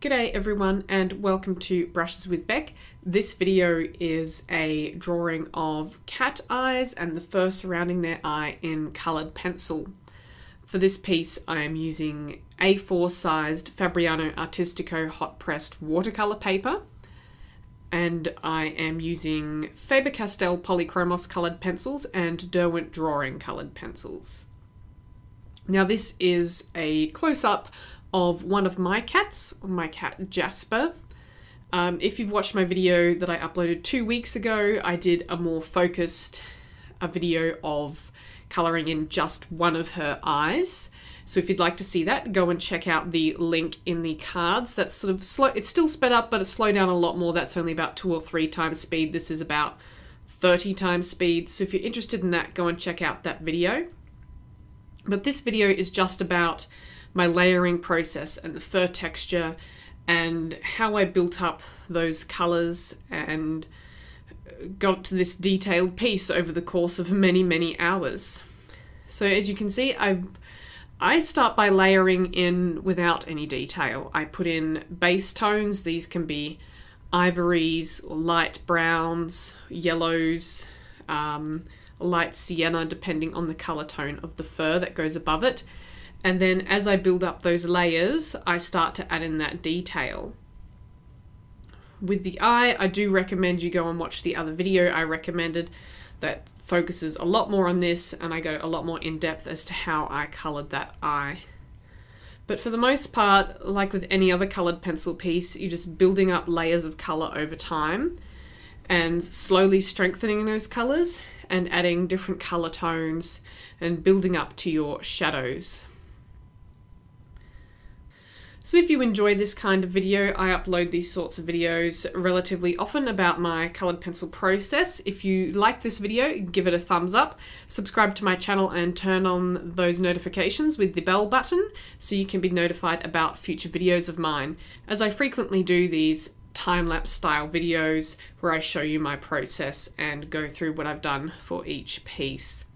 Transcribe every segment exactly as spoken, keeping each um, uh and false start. G'day everyone and welcome to Brushes with Bec. This video is a drawing of cat eyes and the fur surrounding their eye in coloured pencil. For this piece I am using A four sized Fabriano Artistico hot pressed watercolour paper, and I am using Faber-Castell Polychromos coloured pencils and Derwent drawing coloured pencils. Now this is a close-up of one of my cats, my cat Jasper. Um, if you've watched my video that I uploaded two weeks ago, I did a more focused a video of colouring in just one of her eyes. So if you'd like to see that, go and check out the link in the cards. That's sort of slow, it's still sped up, but it's slowed down a lot more. That's only about two or three times speed. This is about thirty times speed. So if you're interested in that, go and check out that video. But this video is just about my layering process and the fur texture and how I built up those colours and got to this detailed piece over the course of many, many hours. So as you can see, I I start by layering in without any detail. I put in base tones. These can be ivories, or light browns, yellows, um, light sienna, depending on the colour tone of the fur that goes above it. And then as I build up those layers, I start to add in that detail. With the eye, I do recommend you go and watch the other video I recommended that focuses a lot more on this, and I go a lot more in depth as to how I coloured that eye. But for the most part, like with any other coloured pencil piece, you're just building up layers of colour over time and slowly strengthening those colours and adding different colour tones and building up to your shadows. So if you enjoy this kind of video, I upload these sorts of videos relatively often about my coloured pencil process. If you like this video, give it a thumbs up, subscribe to my channel and turn on those notifications with the bell button so you can be notified about future videos of mine, as I frequently do these time-lapse style videos where I show you my process and go through what I've done for each piece.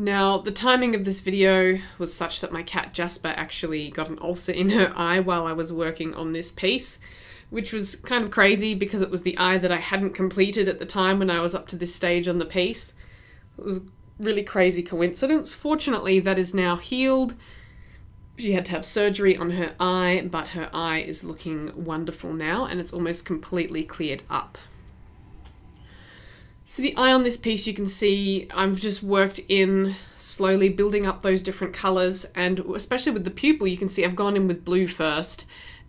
Now, the timing of this video was such that my cat Jasper actually got an ulcer in her eye while I was working on this piece, which was kind of crazy because it was the eye that I hadn't completed at the time when I was up to this stage on the piece. It was a really crazy coincidence. Fortunately, that is now healed. She had to have surgery on her eye, but her eye is looking wonderful now and it's almost completely cleared up. So the eye on this piece, you can see I've just worked in slowly building up those different colours, and especially with the pupil you can see I've gone in with blue first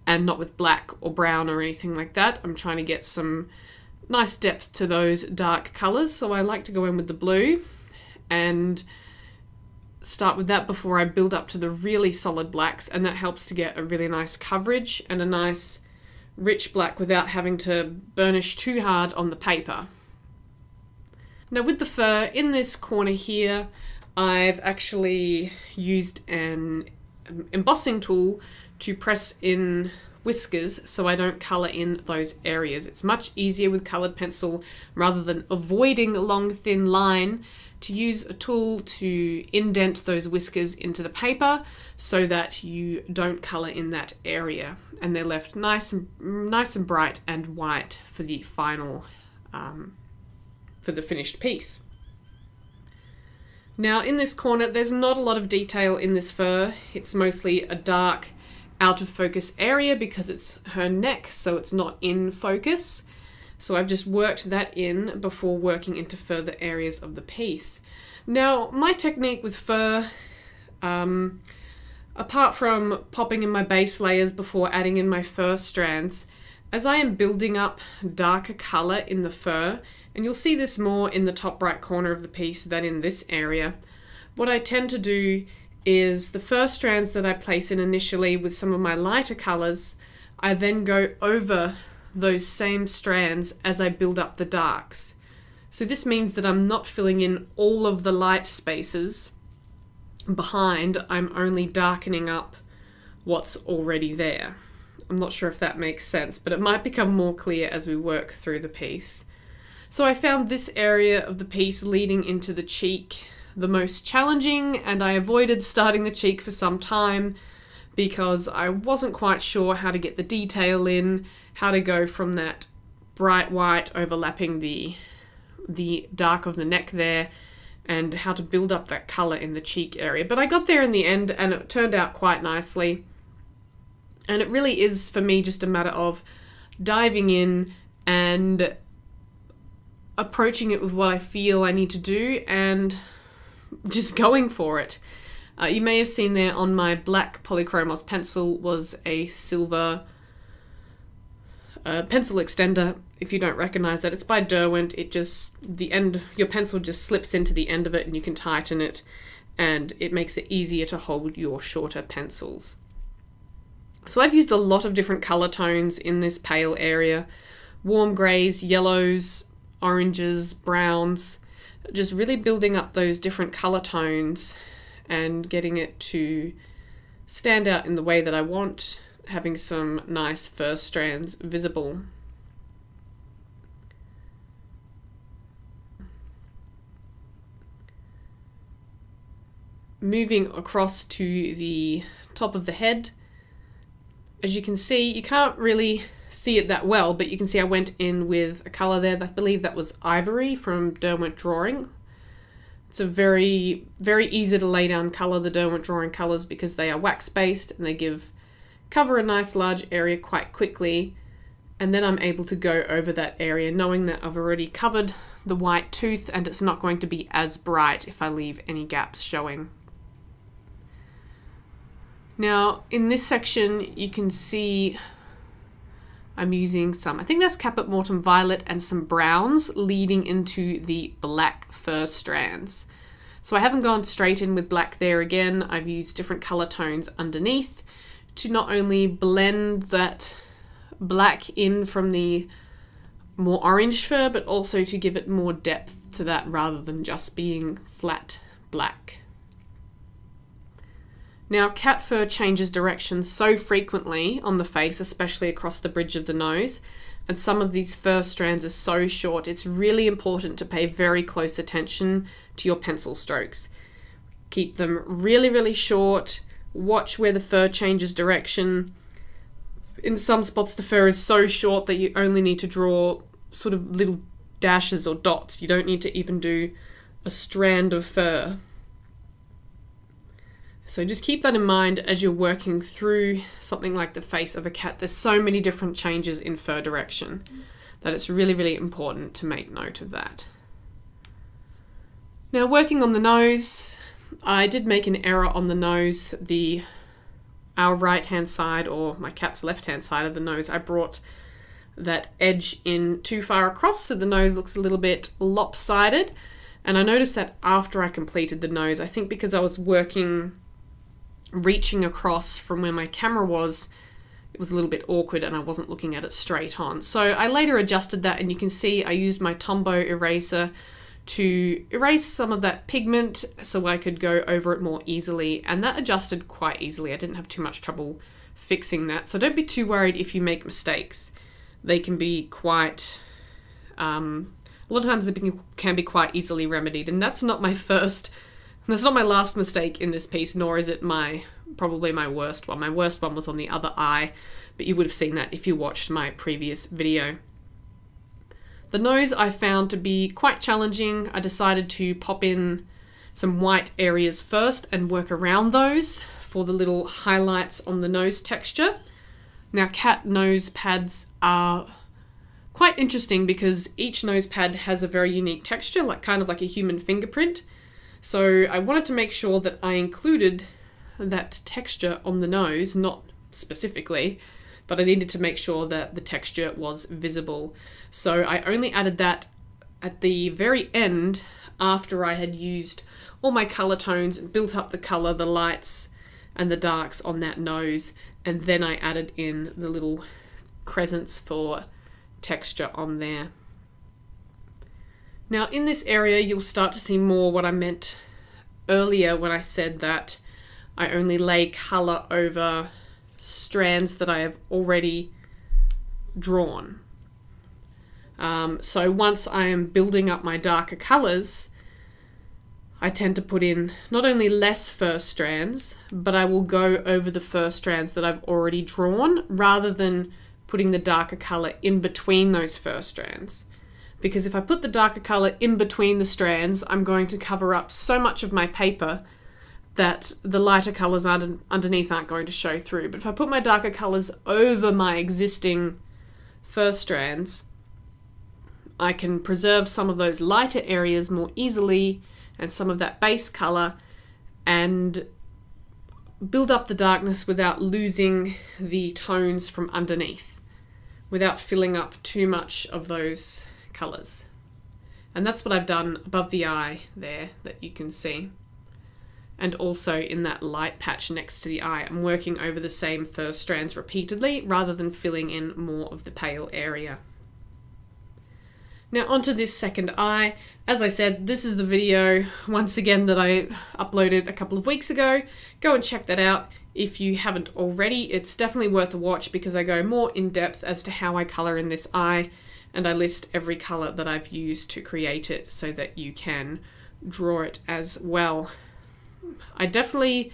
and not with black or brown or anything like that. I'm trying to get some nice depth to those dark colours, so I like to go in with the blue and start with that before I build up to the really solid blacks, and that helps to get a really nice coverage and a nice rich black without having to burnish too hard on the paper. Now with the fur, in this corner here, I've actually used an embossing tool to press in whiskers so I don't colour in those areas. It's much easier with coloured pencil, rather than avoiding a long thin line, to use a tool to indent those whiskers into the paper so that you don't colour in that area and they're left nice and, nice and bright and white for the final um, for the finished piece. Now in this corner there's not a lot of detail in this fur. It's mostly a dark out of focus area because it's her neck, so it's not in focus. So I've just worked that in before working into further areas of the piece. Now my technique with fur, um, apart from popping in my base layers before adding in my fur strands, as I am building up darker colour in the fur, and you'll see this more in the top right corner of the piece than in this area, what I tend to do is the fur strands that I place in initially with some of my lighter colours, I then go over those same strands as I build up the darks. So this means that I'm not filling in all of the light spaces behind, I'm only darkening up what's already there. I'm not sure if that makes sense, but it might become more clear as we work through the piece. So I found this area of the piece leading into the cheek the most challenging, and I avoided starting the cheek for some time because I wasn't quite sure how to get the detail in, how to go from that bright white overlapping the the dark of the neck there, and how to build up that colour in the cheek area. But I got there in the end and it turned out quite nicely. And it really is for me just a matter of diving in and approaching it with what I feel I need to do and just going for it. Uh, you may have seen there on my black Polychromos pencil was a silver uh, pencil extender. If you don't recognize that, it's by Derwent. It just, the end, your pencil just slips into the end of it and you can tighten it, and it makes it easier to hold your shorter pencils. So I've used a lot of different color tones in this pale area. Warm grays, yellows, oranges, browns, just really building up those different color tones and getting it to stand out in the way that I want, having some nice fur strands visible. Moving across to the top of the head, as you can see, you can't really see it that well, but you can see I went in with a colour there. I believe that was Ivory from Derwent Drawing. It's a very, very easy to lay down colour, the Derwent Drawing colours, because they are wax-based and they give cover a nice large area quite quickly. And then I'm able to go over that area knowing that I've already covered the white tooth and it's not going to be as bright if I leave any gaps showing. Now in this section you can see I'm using some, I think that's Caput Mortem Violet and some browns leading into the black fur strands. So I haven't gone straight in with black there again. I've used different color tones underneath to not only blend that black in from the more orange fur, but also to give it more depth to that rather than just being flat black. Now, cat fur changes direction so frequently on the face, especially across the bridge of the nose, and some of these fur strands are so short, it's really important to pay very close attention to your pencil strokes. Keep them really, really short, watch where the fur changes direction. In some spots the fur is so short that you only need to draw sort of little dashes or dots. You don't need to even do a strand of fur. So just keep that in mind as you're working through something like the face of a cat. There's so many different changes in fur direction that it's really, really important to make note of that. Now working on the nose, I did make an error on the nose. The our right hand side, or my cat's left hand side of the nose, I brought that edge in too far across, so the nose looks a little bit lopsided. And I noticed that after I completed the nose, I think because I was working reaching across from where my camera was, it was a little bit awkward and I wasn't looking at it straight on. So I later adjusted that, and you can see I used my Tombow eraser to erase some of that pigment so I could go over it more easily, and that adjusted quite easily. I didn't have too much trouble fixing that. So don't be too worried if you make mistakes. They can be quite, um, a lot of times they can be quite easily remedied, and that's not my first That's not my last mistake in this piece, nor is it my probably my worst one. My worst one was on the other eye, but you would have seen that if you watched my previous video. The nose I found to be quite challenging. I decided to pop in some white areas first and work around those for the little highlights on the nose texture. Now cat nose pads are quite interesting because each nose pad has a very unique texture, like kind of like a human fingerprint. So I wanted to make sure that I included that texture on the nose, not specifically, but I needed to make sure that the texture was visible. So I only added that at the very end after I had used all my color tones and built up the color, the lights and the darks on that nose. And then I added in the little crescents for texture on there. Now in this area you'll start to see more what I meant earlier when I said that I only lay colour over strands that I have already drawn. Um, so once I am building up my darker colours, I tend to put in not only less fur strands, but I will go over the fur strands that I've already drawn rather than putting the darker color in between those fur strands. Because if I put the darker color in between the strands, I'm going to cover up so much of my paper that the lighter colors underneath aren't going to show through. But if I put my darker colors over my existing fur strands, I can preserve some of those lighter areas more easily and some of that base color and build up the darkness without losing the tones from underneath, without filling up too much of those colors. And that's what I've done above the eye there that you can see. And also in that light patch next to the eye, I'm working over the same fur strands repeatedly rather than filling in more of the pale area. Now onto this second eye. As I said, this is the video once again that I uploaded a couple of weeks ago. Go and check that out if you haven't already. It's definitely worth a watch because I go more in depth as to how I color in this eye, and I list every color that I've used to create it so that you can draw it as well. I definitely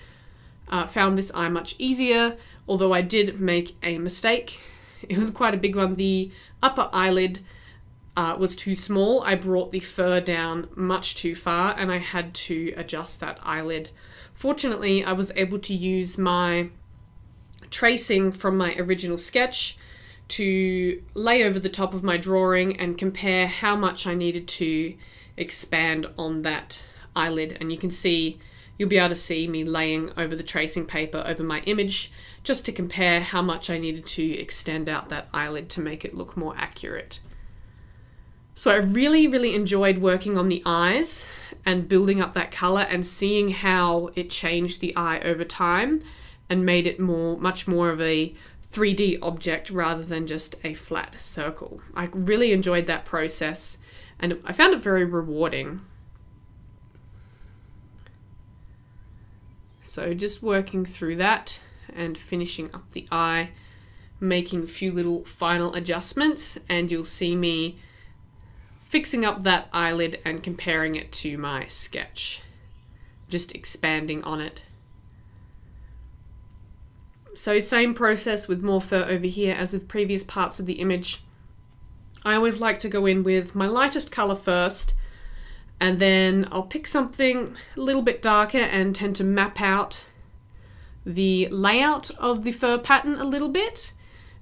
uh, found this eye much easier, although I did make a mistake. It was quite a big one. The upper eyelid Uh, was too small. I brought the fur down much too far and I had to adjust that eyelid. Fortunately, I was able to use my tracing from my original sketch to lay over the top of my drawing and compare how much I needed to expand on that eyelid. And you can see, you'll be able to see me laying over the tracing paper over my image just to compare how much I needed to extend out that eyelid to make it look more accurate. So I really, really enjoyed working on the eyes and building up that color and seeing how it changed the eye over time and made it more, much more of a three D object rather than just a flat circle. I really enjoyed that process and I found it very rewarding. So just working through that and finishing up the eye, making a few little final adjustments, and you'll see me fixing up that eyelid and comparing it to my sketch, just expanding on it. So same process with more fur over here as with previous parts of the image. I always like to go in with my lightest color first, and then I'll pick something a little bit darker and tend to map out the layout of the fur pattern a little bit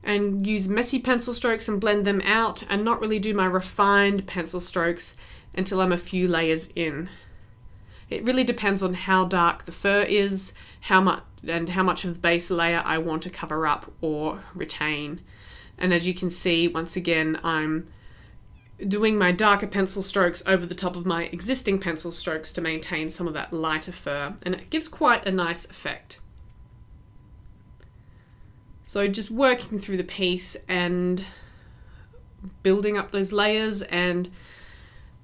and use messy pencil strokes and blend them out and not really do my refined pencil strokes until I'm a few layers in. It really depends on how dark the fur is, how much and how much of the base layer I want to cover up or retain. And as you can see, once again, I'm doing my darker pencil strokes over the top of my existing pencil strokes to maintain some of that lighter fur, and it gives quite a nice effect. So just working through the piece and building up those layers and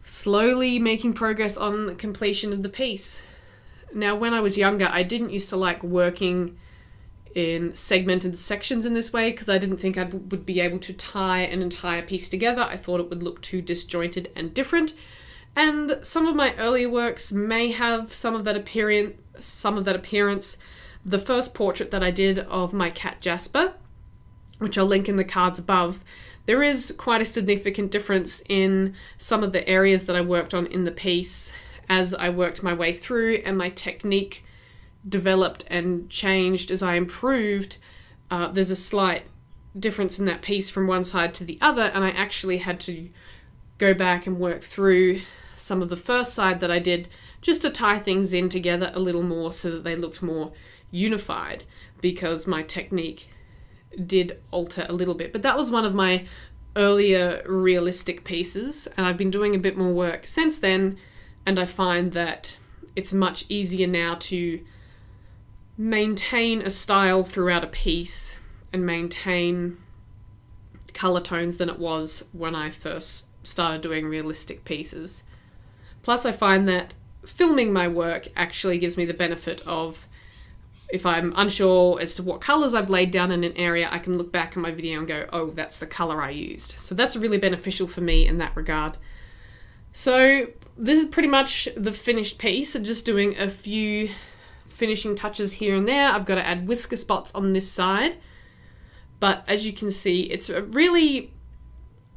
slowly making progress on the completion of the piece. Now, when I was younger, I didn't used to like working in segmented sections in this way because I didn't think I would be able to tie an entire piece together. I thought it would look too disjointed and different. And some of my earlier works may have some of that appearance, some of that appearance. The first portrait that I did of my cat Jasper, which I'll link in the cards above, there is quite a significant difference in some of the areas that I worked on in the piece as I worked my way through, and my technique developed and changed as I improved. Uh, there's a slight difference in that piece from one side to the other, and I actually had to go back and work through some of the first side that I did just to tie things in together a little more so that they looked more unified, because my technique did alter a little bit. But that was one of my earlier realistic pieces, and I've been doing a bit more work since then, and I find that it's much easier now to maintain a style throughout a piece and maintain color tones than it was when I first started doing realistic pieces. Plus, I find that filming my work actually gives me the benefit of, if I'm unsure as to what colors I've laid down in an area, I can look back at my video and go, oh, that's the color I used. So that's really beneficial for me in that regard. So This is pretty much the finished piece. I'm just doing a few finishing touches here and there. I've got to add whisker spots on this side. But as you can see, it's a really,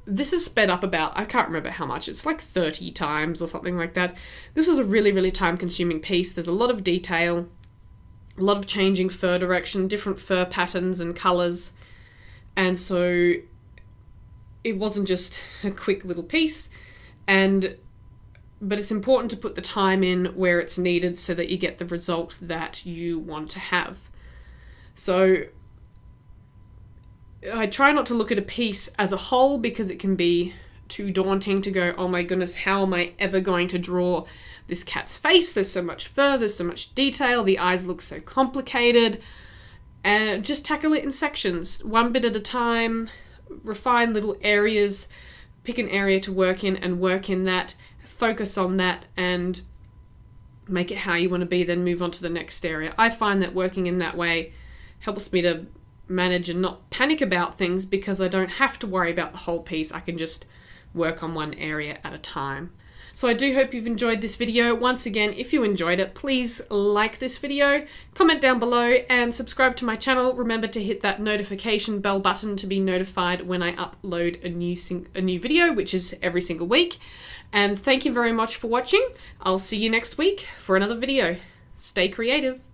this is sped up about, I can't remember how much, it's like thirty times or something like that. This is a really, really time consuming piece. There's a lot of detail, a lot of changing fur direction, different fur patterns and colors. And so it wasn't just a quick little piece. And but it's important to put the time in where it's needed so that you get the result that you want to have. So I try not to look at a piece as a whole because it can be too daunting to go, oh my goodness, how am I ever going to draw this cat's face? There's so much fur, there's so much detail, the eyes look so complicated. Uh, just tackle it in sections, one bit at a time, refine little areas, pick an area to work in and work in that. Focus on that and make it how you want to be, then move on to the next area. I find that working in that way helps me to manage and not panic about things because I don't have to worry about the whole piece. I can just work on one area at a time. So I do hope you've enjoyed this video. Once again, if you enjoyed it, please like this video, comment down below and subscribe to my channel. Remember to hit that notification bell button to be notified when I upload a new, a new video, which is every single week. And thank you very much for watching. I'll see you next week for another video. Stay creative.